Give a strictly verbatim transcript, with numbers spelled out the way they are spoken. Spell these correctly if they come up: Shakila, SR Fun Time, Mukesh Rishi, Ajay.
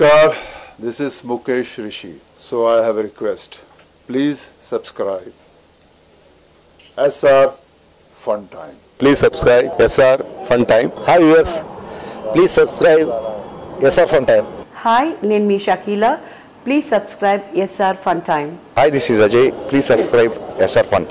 Namaskar, this is Mukesh Rishi. So I have a request. Please subscribe S R Fun Time. Please subscribe S R Fun Time. Hi viewers, please subscribe S R Fun Time. Hi, name me Shakila. Please subscribe S R Fun Time. Hi, this is Ajay. Please subscribe S R Fun Time.